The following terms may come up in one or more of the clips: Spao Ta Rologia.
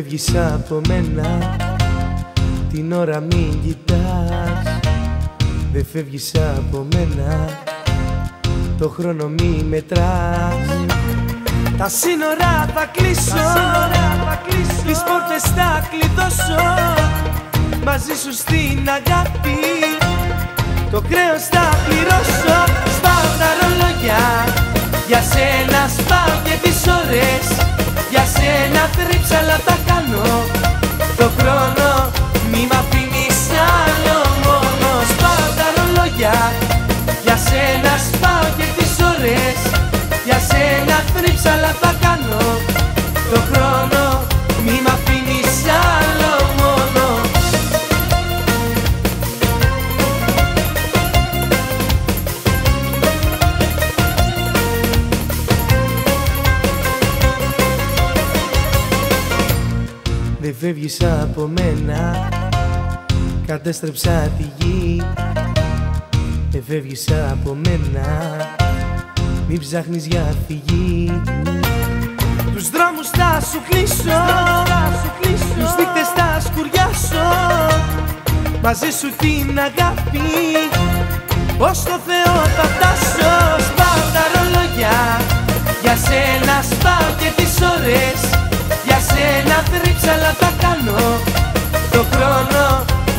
φεύγεις από μένα, την ώρα μην κοιτάς. Δε φεύγεις από μένα, το χρόνο μη μετράς. Τα σύνορα θα κλείσω, τις πόρτες θα κλειδώσω. Μαζί σου στην αγάπη, το κρέος θα πληρώσω. Σπάω τα ρολόγια, για σένα σπάω και τις ώρες. Για σένα θρύψα, αλλά τα κάνω. Το χρόνο μη μ' αφήνεις άλλο μόνο. Σπάω τα ρολόγια, για σένα σπάω και τις ώρες. Για σένα θρύψα, αλλά τα κάνω. Το χρόνο μη μ' αφήνεις άλλο μόνο. Δε φεύγεις από μένα, κατέστρεψα τη γη. Δε φεύγεις από μένα, μην ψάχνεις για φυγή. Τους δρόμους θα σου κλείσω, τους δείκτες θα σκουριάσω. Μαζί σου την αγάπη, ως το Θεό θα φτάσω. Σπάω τα ρολόγια, για σένα σπάω και τις ώρες. Για σένα θρύψα, αλλά τα κάνω. Το χρόνο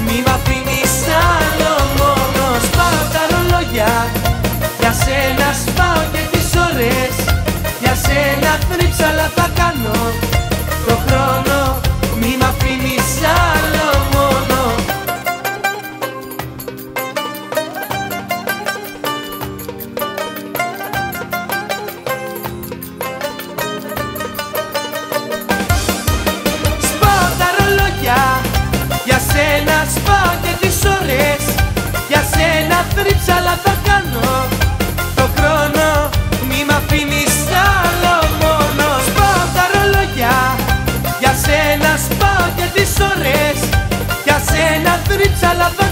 μη μ' αφήνεις άλλο μόνο. Σπάω τα ρολόγια, για σένα σπάω και τις ώρες. Για σένα θρύψα, αλλά τα κάνω. Το χρόνο μη μ' αφήνεις άλλο μόνο. Σπάω και τις ώρες, για σένα θρύψα, αλλά θα κάνω. Το χρόνο μη μ' αφήνεις άλλο μόνο. Σπάω τα ρολόγια, για σένα σπάω και τις ώρες. Για σένα θρύψα, αλλά θα κάνω.